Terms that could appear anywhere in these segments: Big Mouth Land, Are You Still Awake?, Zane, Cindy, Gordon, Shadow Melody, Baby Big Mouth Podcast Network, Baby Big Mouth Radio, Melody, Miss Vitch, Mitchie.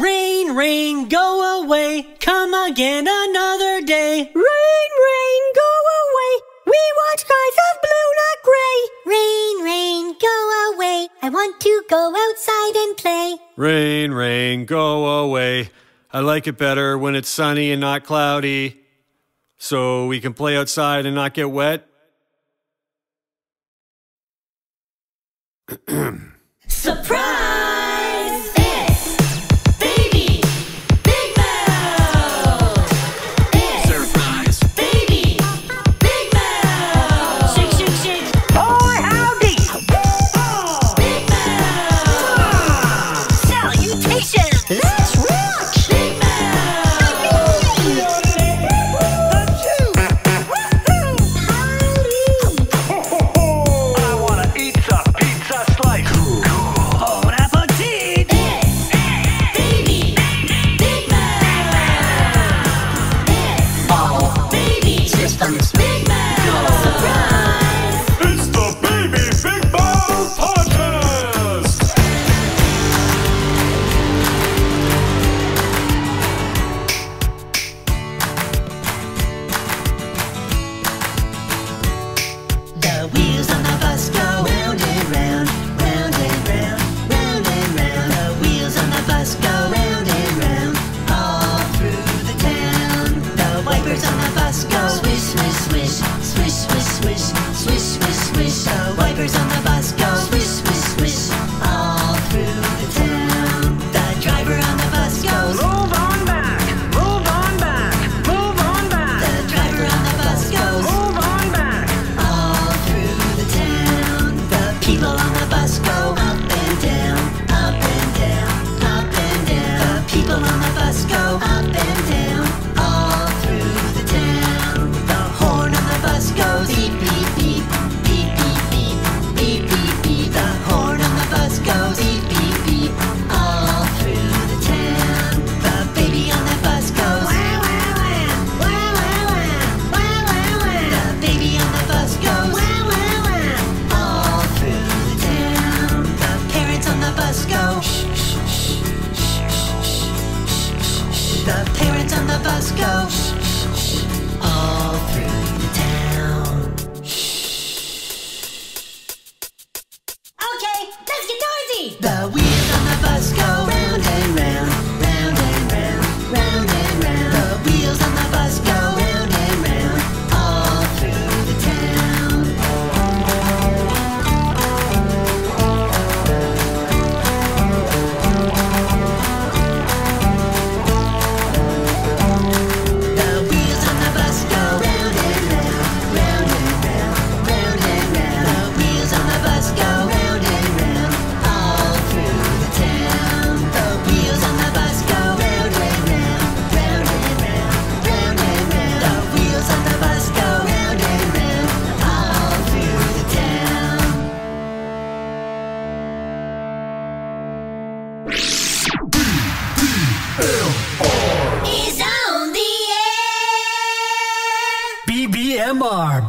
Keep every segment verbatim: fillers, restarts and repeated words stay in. Rain, rain, go away, come again another day. Rain, rain, go away, we want skies of blue, not gray. Rain, rain, go away, I want to go outside and play. Rain, rain, go away, I like it better when it's sunny and not cloudy, so we can play outside and not get wet. Surprise!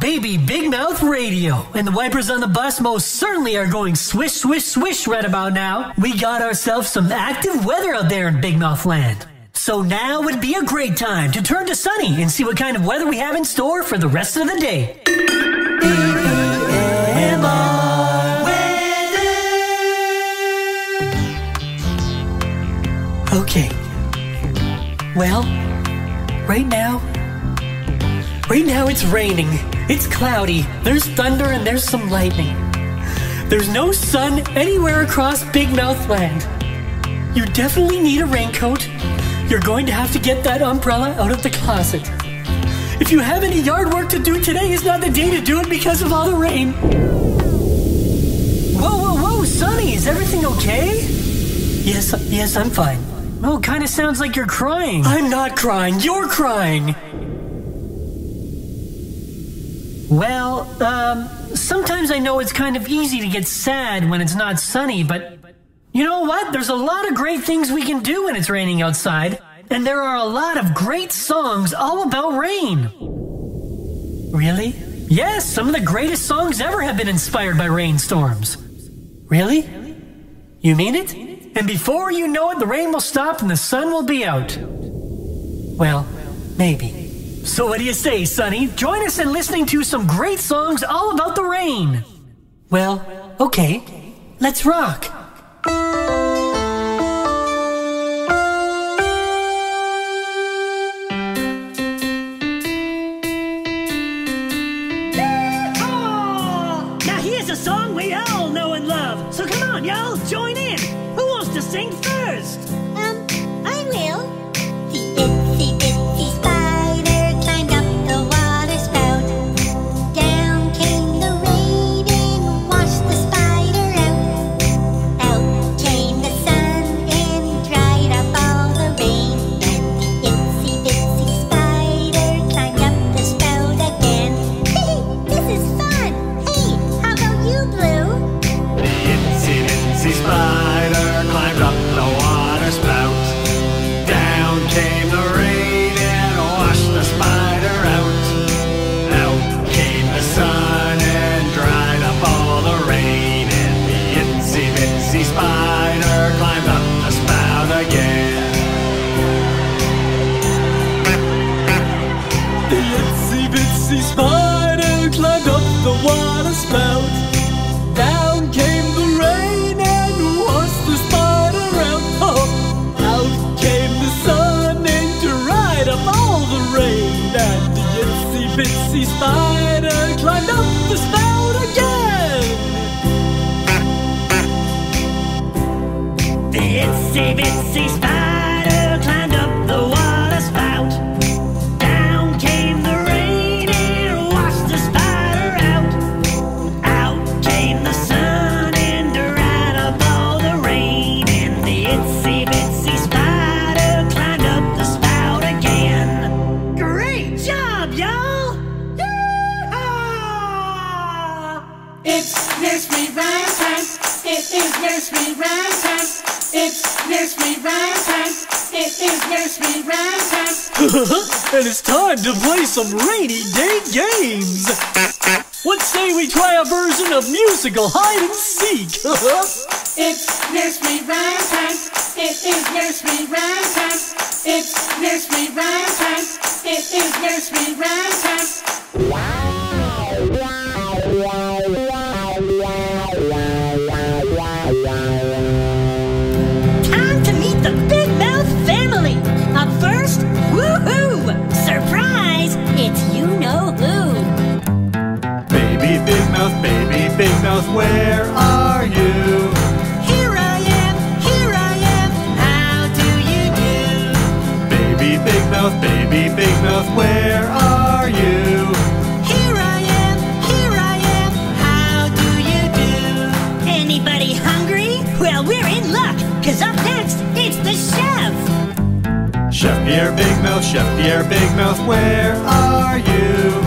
Baby Big Mouth Radio. And the wipers on the bus most certainly are going swish, swish, swish right about now. We got ourselves some active weather out there in Big Mouth Land. So now would be a great time to turn to sunny and see what kind of weather we have in store for the rest of the day. B B M R weather. Okay. Well, right now, right now it's raining. It's cloudy, there's thunder, and there's some lightning. There's no sun anywhere across Big Mouth Land. You definitely need a raincoat. You're going to have to get that umbrella out of the closet. If you have any yard work to do today, is not the day to do it because of all the rain. Whoa, whoa, whoa, Sonny, is everything okay? Yes, yes, I'm fine. Oh, kind of sounds like you're crying. I'm not crying, you're crying. Well, um, sometimes I know it's kind of easy to get sad when it's not sunny, but you know what? There's a lot of great things we can do when it's raining outside, and there are a lot of great songs all about rain. Really? Yes, some of the greatest songs ever have been inspired by rainstorms. Really? You mean it? and before you know it, the rain will stop and the sun will be out. Well, maybe. So what do you say, Sonny? Join us in listening to some great songs all about the rain. Well, okay, let's rock. And it's time to play some rainy day games. What say we try a version of musical hide and seek? It's nursery rhyme time. It is nursery rhyme time. It's nursery rhyme time. It is nursery rhyme time. Time to meet the Big Mouth family. Up first, woohoo! Surprise! It's you-know-who! Baby Big Mouth, Baby Big Mouth, where are you? Here I am, here I am, how do you do? Baby Big Mouth, Baby Big Mouth, where are you? Here I am, here I am, how do you do? Anybody hungry? Well, we're in luck, 'cause up next, it's the chef! Chef Pierre Big Mouth, Chef Pierre Big Mouth, where are you?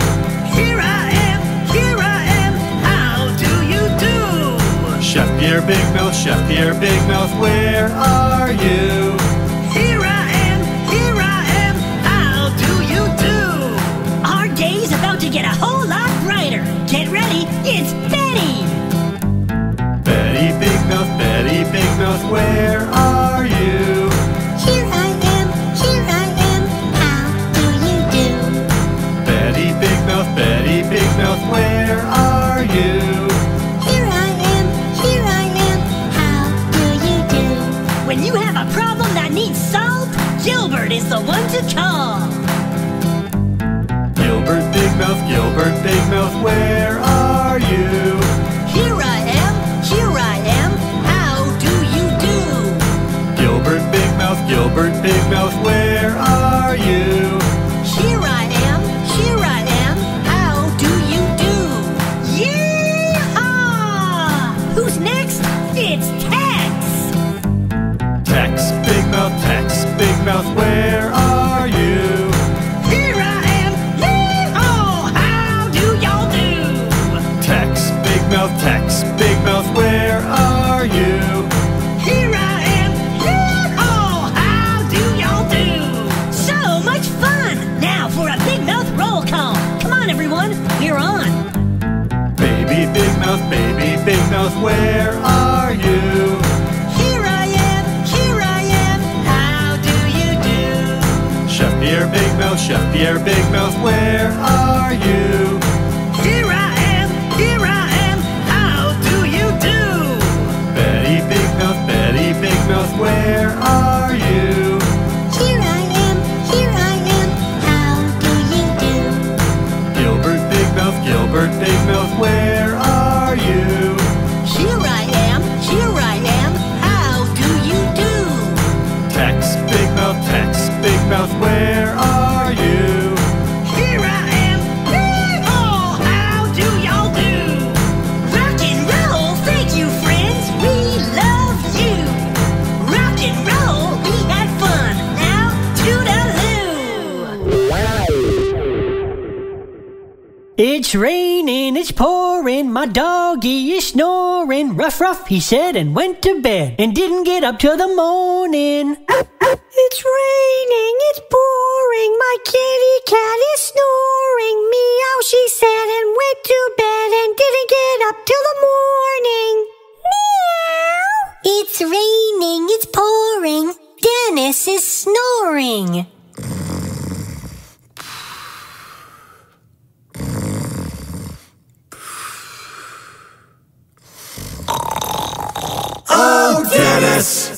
Here I am, here I am, how do you do? Chef Pierre Big Mouth, Chef Pierre Big Mouth, where are you? Here I am, here I am, how do you do? Our day's about to get a whole lot brighter. Get ready, it's Betty! Betty Big Mouth, Betty Big Mouth, where are you? Betty Big Mouth, where are you? Here I am, here I am, how do you do? When you have a problem that needs solved, Gilbert is the one to call. Gilbert Big Mouth, Gilbert Big Mouth, where are you? Here I am, here I am, how do you do? Gilbert Big Mouth, Gilbert Big Mouth, where are you? Here I am, here I am. It's Tex! Tex, Big Mouth, Tex, Big Mouth, where are you? Here I am, yee-haw, how do y'all do? Tex, Big Mouth, Tex, Big Mouth, where are you? Here I am, yee-haw, how do y'all do? So much fun! Now for a Big Mouth roll call. Come on everyone, we're on. Baby Big Mouth, Baby Big Mouth, where are you? Here I am, Mouth Chef Pierre Big Mouth, where are you? Here I am, here I am, how do you do? Betty Big Mouth, Betty Big Mouth, where are you? Here I am, here I am, how do you do? Gilbert Big Mouth, Gilbert Big Mouth, where are you? Here I am, here I am, how do you do? Tex Big Mouth, Tex Big Mouth, where are you? Here I am, hey oh, how do y'all do? Rock and roll, thank you friends, we love you. Rock and roll, we had fun, now toodaloo. It's raining, it's pouring, my doggy is snoring. Ruff, ruff, he said and went to bed, and didn't get up till the morning. It's raining, it's pouring, my kitty cat is snoring. Meow, she said, and went to bed and didn't get up till the morning. Meow! It's raining, it's pouring, Dennis is snoring. Oh, Dennis!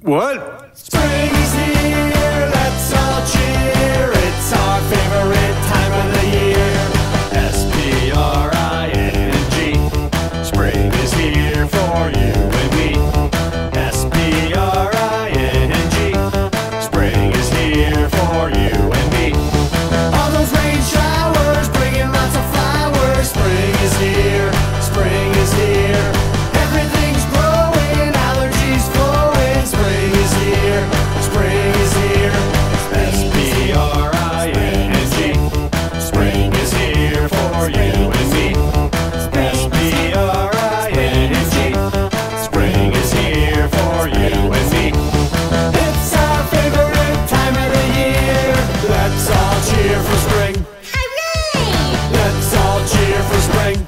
What? Spring is here, let's all cheer. It's our favorite time of the year. S P R I N G. Spring is here for you and me. S P R I N G. Spring is here for you and me. All those rain showers bringing lots of flowers. Spring is here, spring is here. Everything's growing, allergies flowing. Spring is here, spring is here. S P R I N G. Spring is here for you and me. S P R I N G. Spring is here for you and me. It's our favorite time of the year. Let's all cheer for spring. Hooray! Let's all cheer for spring.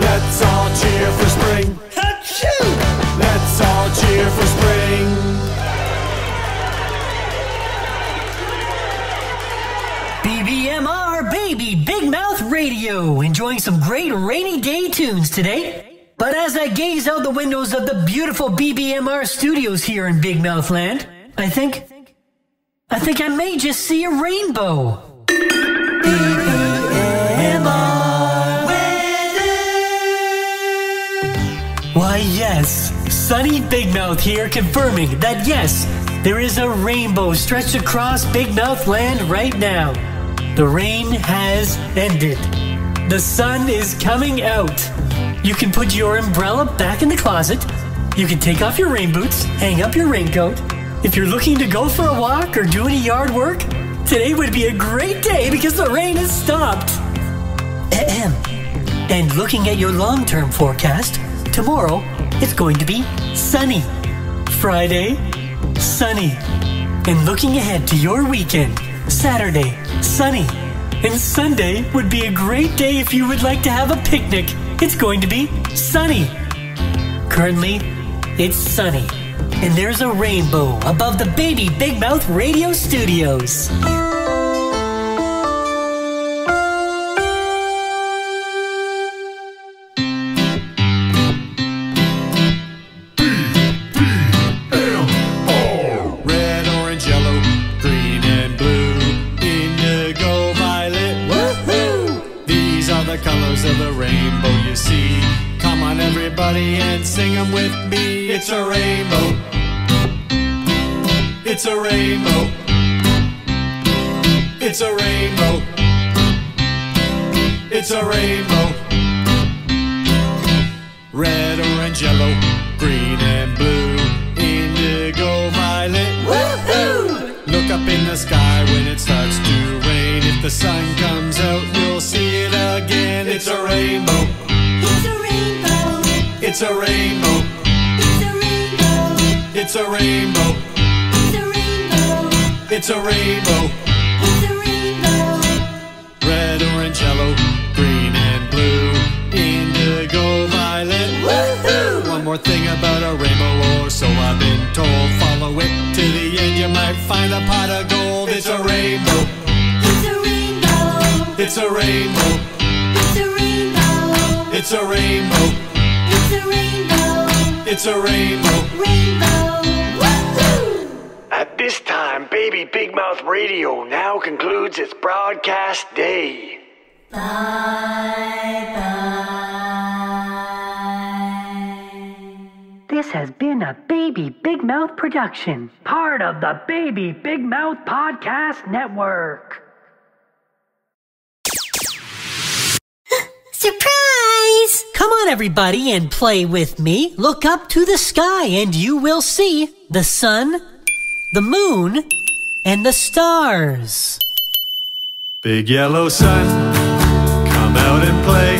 Let's all cheer for spring. Let's all cheer for spring. B B M R, Baby Big Mouth Radio, enjoying some great rainy day tunes today. But as I gaze out the windows of the beautiful B B M R studios here in Big Mouth Land, I think, I think I may just see a rainbow. B B M R weather. Why, yes, sunny Big Mouth here, confirming that yes, there is a rainbow stretched across Big Mouth Land right now. The rain has ended. The sun is coming out. You can put your umbrella back in the closet. You can take off your rain boots, hang up your raincoat. If you're looking to go for a walk or do any yard work, today would be a great day because the rain has stopped. Ahem. And looking at your long-term forecast, tomorrow it's going to be sunny. Friday, sunny. And looking ahead to your weekend, Saturday, sunny. And Sunday would be a great day if you would like to have a picnic. It's going to be sunny. Currently, it's sunny. And there's a rainbow above the Baby Big Mouth Radio Studios. Of the rainbow you see. Come on everybody and sing them with me. It's a rainbow. It's a rainbow. It's a rainbow. It's a rainbow. Red, orange, yellow, green and blue, indigo, violet. Woohoo! Look up in the sky when it starts to rain. If the sun comes out you'll see it again. It's a rainbow. It's a rainbow. It's a rainbow. It's a rainbow. It's a rainbow. It's a rainbow. It's a rainbow. Red, orange, yellow, green and blue, indigo, violet. Woohoo! One more thing about a rainbow, or so I've been told. Follow it to the end, you might can't find a pot of gold, it's a rainbow. It's a rainbow. It's a rainbow. It's a rainbow. It's a rainbow. It's a rainbow. It's a rainbow. Rainbow. Woo-hoo! At this time, Baby Big Mouth Radio now concludes its broadcast day. Bye bye. This has been a Baby Big Mouth production, part of the Baby Big Mouth Podcast Network. Surprise! Come on, everybody, and play with me. Look up to the sky, and you will see the sun, the moon, and the stars. Big yellow sun, out and play.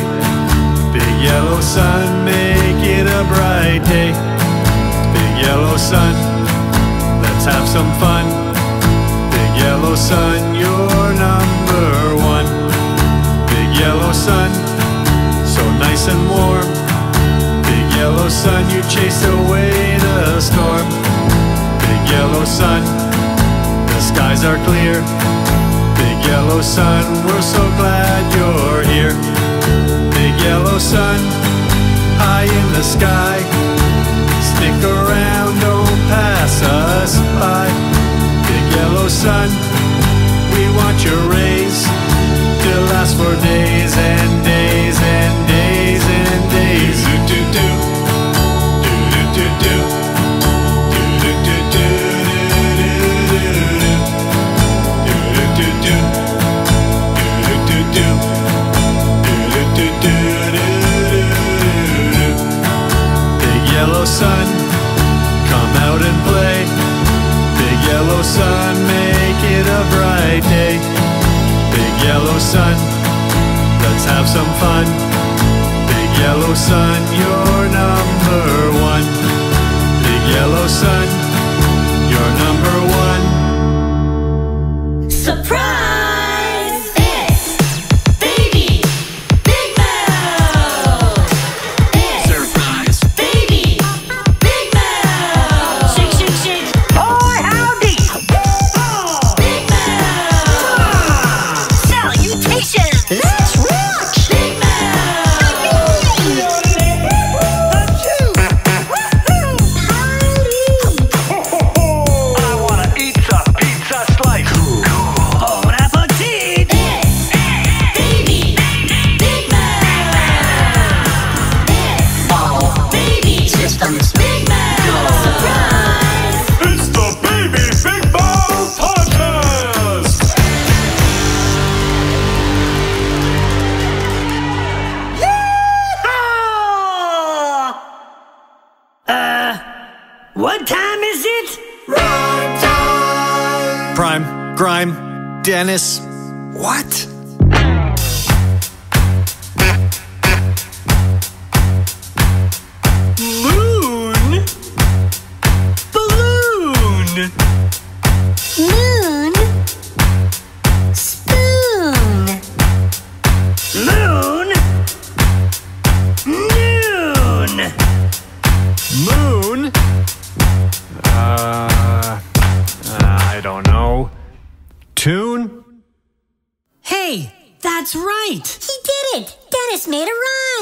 Big yellow sun, make it a bright day. Big yellow sun, let's have some fun. Big yellow sun, you're number one. Big yellow sun, so nice and warm. Big yellow sun, you chase away the storm. Big yellow sun, the skies are clear. Big yellow sun, we're so glad you're here. Big yellow sun, high in the sky. Stick around, don't pass us by. Big yellow sun, we want your rays to last for days and days and days and days. Do do do, do do do do, do do do do. Sun, come out and play. Big yellow sun, make it a bright day. Big yellow sun, let's have some fun. Big yellow sun, you're number one. Big yellow sun, you're number one. Surprise! Dennis, what? Moon? Balloon? Moon? Spoon? Moon? Noon? Moon? Uh, I don't know. Tune? Hey, that's right! He did it! Dennis made a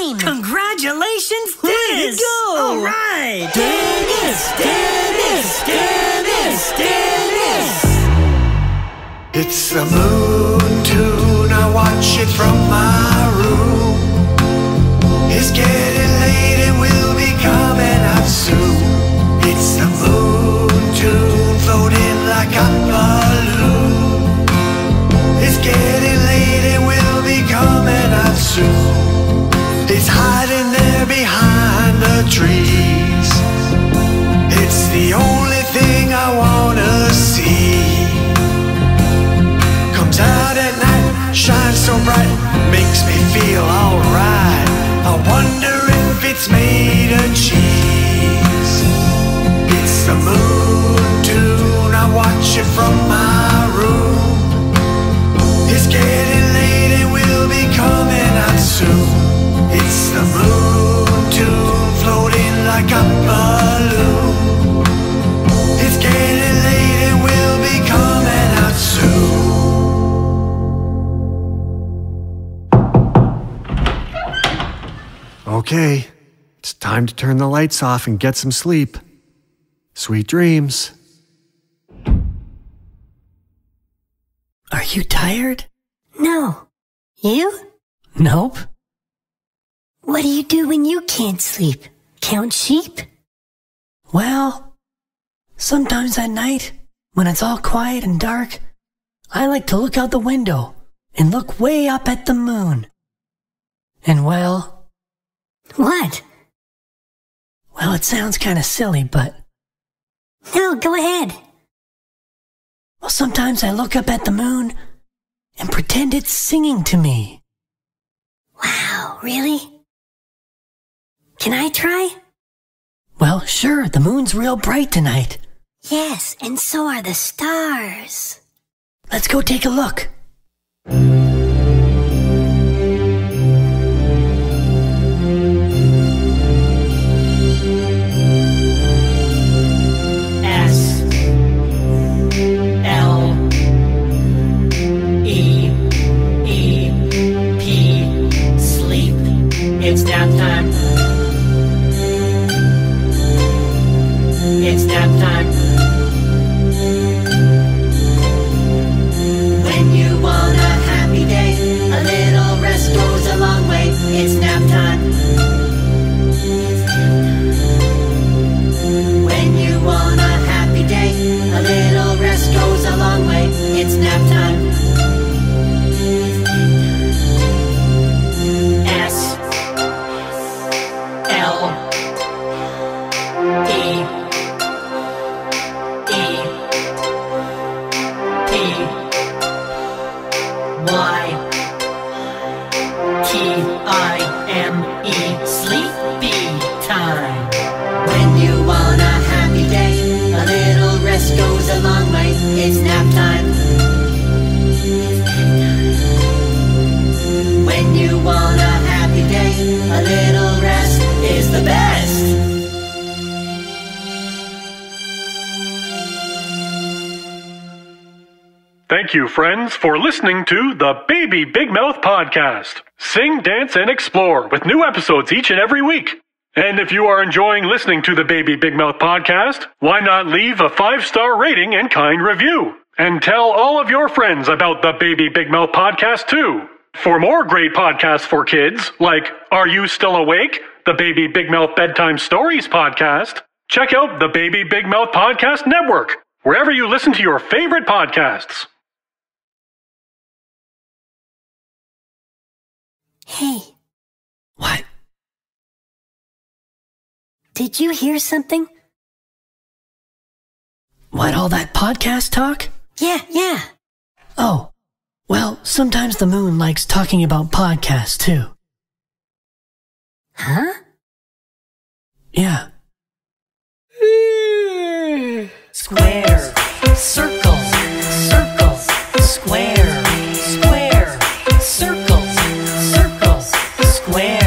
rhyme! Congratulations, Dennis! There you go! All right! Dennis! Dennis! Dennis! Dennis! It's the moon tune, I watch it from my room. It's getting late and we'll be coming up soon. It's the moon tune, floating like a balloon. It's getting late and we'll be coming up soon. It's hiding there behind the trees. It's the only thing I wanna see. Comes out at night, shines so bright, makes me feel alright. I wonder if it's made of cheese. It's the moon tune, I watch it from my room. It's getting late and we'll be coming out soon. It's the moon tune, floating like a balloon. It's getting late and we'll be Okay, it's time to turn the lights off and get some sleep. Sweet dreams. Are you tired? No. You? Nope. What do you do when you can't sleep? Count sheep? Well, sometimes at night, when it's all quiet and dark, I like to look out the window and look way up at the moon. And well... What? Well, it sounds kind of silly, but... No, go ahead. Well, sometimes I look up at the moon and pretend it's singing to me. Wow, really? Can I try? Well, sure, the moon's real bright tonight. Yes, and so are the stars. Let's go take a look. It's nap time. It's nap time. When you want a happy day, a little rest goes a long way. It's nap time. When you want a happy day, a little rest goes a long way. It's nap time. It's nap time. When you want a happy day, a little rest is the best. Thank you, friends, for listening to the Baby Big Mouth Podcast. Sing, dance, and explore with new episodes each and every week. And if you are enjoying listening to the Baby Big Mouth Podcast, why not leave a five-star rating and kind review? And tell all of your friends about the Baby Big Mouth Podcast, too. For more great podcasts for kids, like Are You Still Awake? The Baby Big Mouth Bedtime Stories Podcast, check out the Baby Big Mouth Podcast Network, wherever you listen to your favorite podcasts. Hey. What? Did you hear something? What, all that podcast talk? Yeah, yeah. Oh, well, sometimes the moon likes talking about podcasts, too. Huh? Yeah. Mm. Square, circle, circle, square, square, circle, circle, square.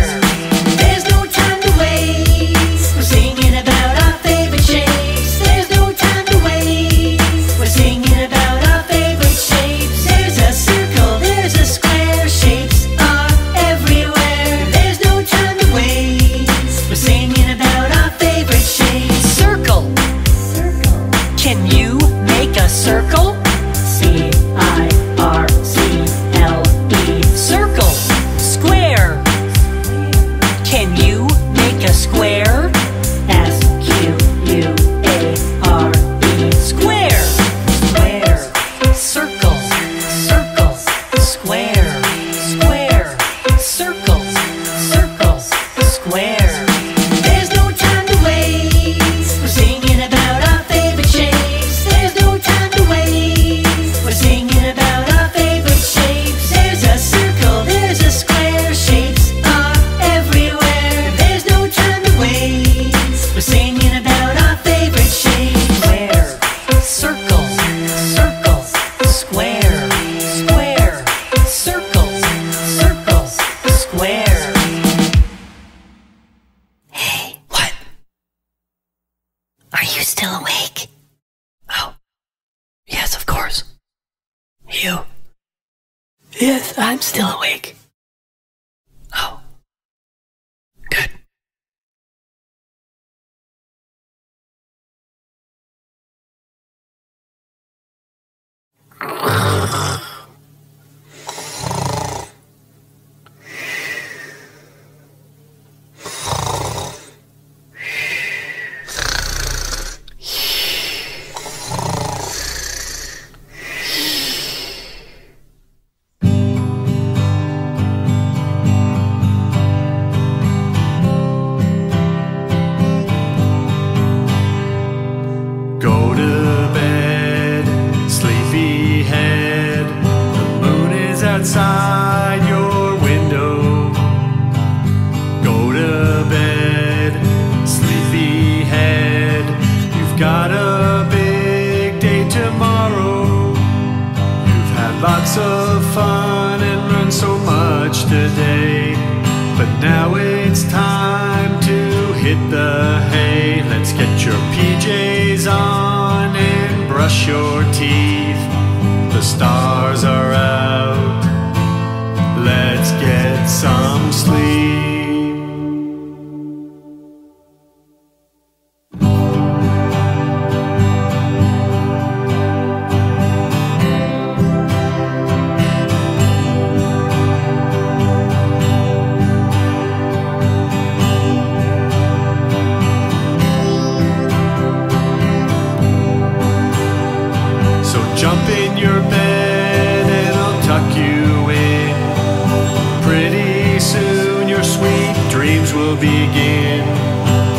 Yes, I'm still awake. Oh. Good. Go to bed, sleepy head. The moon is outside your window. Go to bed, sleepy head. You've got a big day tomorrow. You've had lots of fun and learned so much today, but now it's time to hit the hay. Let's get your P Js on and brush your teeth. The stars are out. Let's get some sleep. Jump in your bed and I'll tuck you in. Pretty soon your sweet dreams will begin.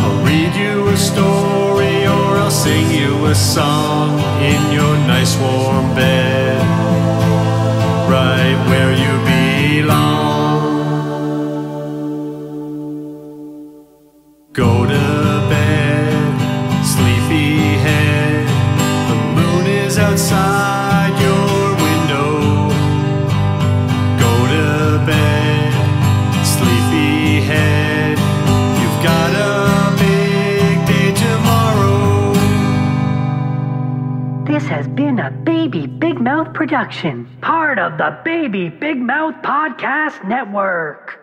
I'll read you a story or I'll sing you a song in your nice warm bed, right where you belong. Go to outside your window. Go to bed, sleepy head. You've got a big day tomorrow. This has been a Baby Big Mouth production, part of the Baby Big Mouth Podcast Network.